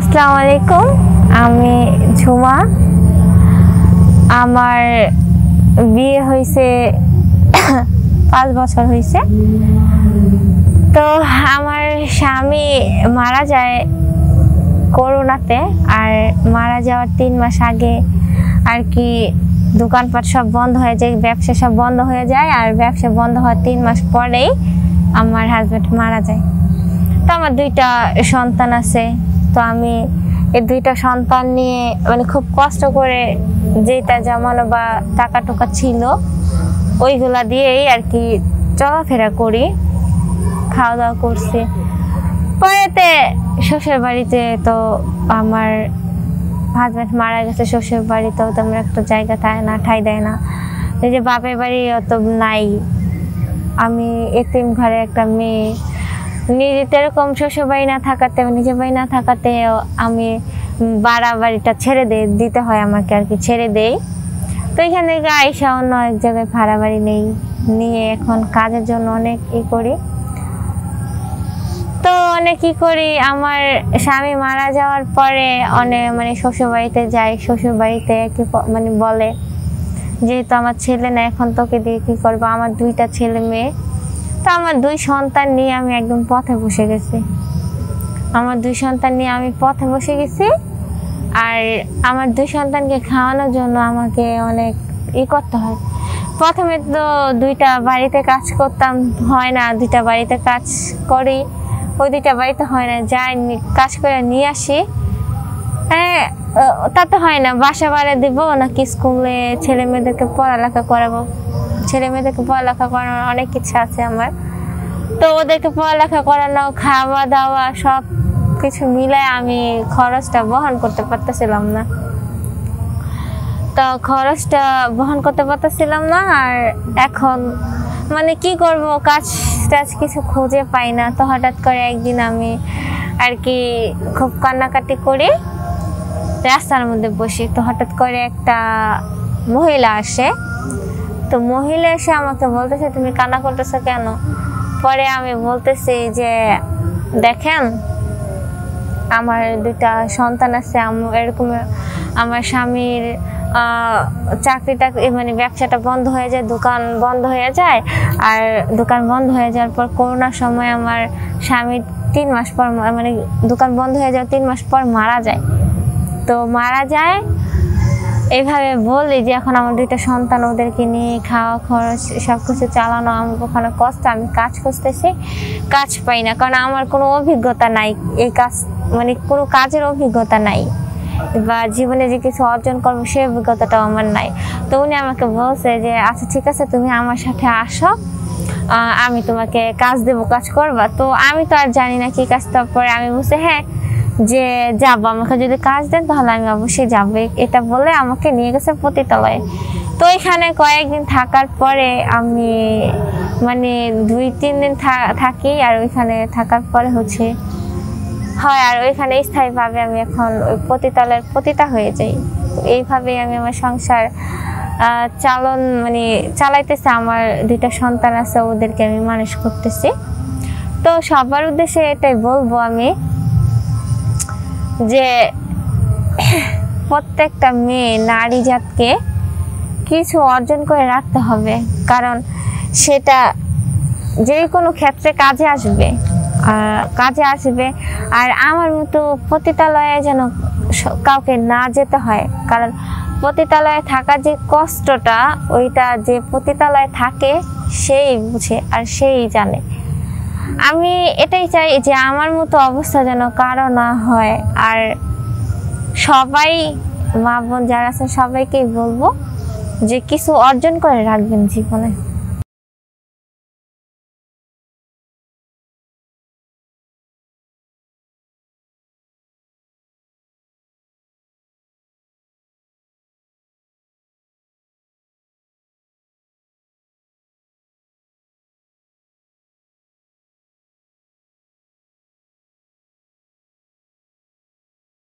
अस्सलामु आलैकुम आमी झुमा आमार बिये होइछे 5 बछर होइछे तो आमार स्वामी मारा जाए कोरोनाते और मारा जावार 3 मास आगे और कि दुकानपाट सब बंद हो जाए व्यवसा सब बंद हो जाए और व्यवसा बंद होवार 3 मास परेई आमार हाजबेंड मारा जाए तो आमार 2टा सन्तान आछे तो आमी ए 2टा सन्तान निये माने खूब कष्ट करे जेटा जमानो बा टाका टोका छिलो ओइगुला दिएई आर कि चलाफेरा करी खावा दावा करछि परेते शोशेर बाड़ीते तो आमार हाजबेंड मारा गेछे शोशेर बाड़ीतेও তো আমরা একটা জায়গা থাকে না ঠাই দেয় না এই যে বাপের বাড়ি অত নাই আমি এতিম ঘরে একটা মেয়ে निजे एरकम शोशेर बाड़ी ना थाकाते निजे बाड़ी ना थाकाते बाड़ा बाड़ीटा छेड़े दीते हय आमाके आर कि छेड़े देई तो एखाने आइसा अन्य एक जायगाय भाड़ा बाड़ी नेई निये एखन काजेर जोन्नो अनेक इ करी तो अनेक इ करी आमार स्वामी मारा जाओयार परे अनेक माने शोशेर बाड़ीते जाई शोशेर बाड़ीते कि माने बोले जेहेतु आमार छेले ना एखन तोके दिये कि करबो आमार 2टा छेले मेये तो आमार 2 सन्तान निये आमी एकदम पथे बसे गेছি आमार 2 सन्तान निये आमी पथे बसे गेছি और आमार 2 सन्तानके खाওয়ানোর জন্য আমাকে অনেক ই করতে হয় প্রথমে তো 2টা বাড়িতে কাজ করতাম হয় না 2টা বাড়িতে কাজ করি ওই 2টা বাড়িতে হয় না যাই কাজ করে নিয়ে আসি হ্যাঁ তা তো হয় না বাসা ভাড়া দেব নাকি স্কুলে ছেলেমেয়েদেরকে পড়ালেখা করাবো ऐले मेदेरके पढ़ालेखा करानोर अनेक इच्छा आछे आमार तो ओदेरके पढ़ालेखा करानो खावा दावा सब किछु मिलाय आमी खरचटा बहन करते पारतेछिलाम ना तो खरचटा बहन करते पारतेछिलाम ना आर एखन माने कि करबो काज टाज किछु खुंजे पाई ना तो हठात् करे एकदिन आमी आर कि खूब कान्नाकाटी करी रास्तार मध्य बसि तो हठात् करे एकटा महिला आसे तो महिला एसे आमाके बोलतेछे तुमि कान्ना करतेछो केन परे आमी बोलतेछि जे देखें आमार 2टा सन्तान आछे एरकम आमार स्वामीर चाकरिटा माने व्यवसाटा बंद हये जाय दोकान बंद हये जाय आर दोकान बंद हये जाओयार पर करोनार समय आमार स्वामी 3 मास पर माने दोकान बंद हये जाओयार 3 मास पर मारा जाय तो मारा जाय एभावे बोली जे एखन आमार 2टा सन्तान ओदेरके निये खावा खरच सबकिछु चालानो आमार पক্ষে कष्ट आमि काज करतेछि काज पाई ना कारण आमार कोनो अभिज्ञता नाई एई काज माने कोनो काजेर अभिज्ञता नाई बा जीवने जे किछु अर्जन करब सेई अभिज्ञताटाও आमार नाई तो उनि आमाके बोलছে যে আচ্ছা ঠিক আছে তুমি আমার সাথে আসো আমি তোমাকে কাজ দেব কাজ করবা তো আমি তো আর জানি না কি কাজ তারপরে আমি বলছি হ্যাঁ যে যাব আমাকে যদি কাজ দেন তাহলে আমি অবশ্যই যাব এটা বলে আমাকে নিয়ে গেছে পতিতালয়ে তো এখানে কয়েকদিন থাকার পরে আমি মানে 2-3 দিন থাকি আর ওইখানে থাকার পরে হচ্ছে হয় আর ওইখানে স্থায়ীভাবে আমি এখন ওই পতিতালয়ের পতিতা হয়ে যাই এইভাবে আমি আমার সংসার চালন মানে চালাইতেছি আমার 2টা সন্তান আছে ওদেরকে আমি মানুষ করতেছি তো সবার উদ্দেশ্যে এটাই বলবো আমি যে প্রত্যেকটা মেয়ে নারী জাতকে কিছু অর্জন করে রাখতে হবে কারণ সেটা যে কোনো ক্ষেত্রে কাজে আসবে আর আমার মতো পতিতালয়ে যেন কাউকে না যেতে হয় কারণ পতিতালয়ে থাকা যে কষ্টটা ওইটা যে পতিতালয়ে থাকে সেই বুঝে আর সেই জানে আমি এটাই চাই যে আমার মতো অবস্থা যেন কারো না হয় আর সবাই মা বোন যারা আছেন সবাইকে বলবো যে কিছু অর্জন করে রাখবেন জীবনে।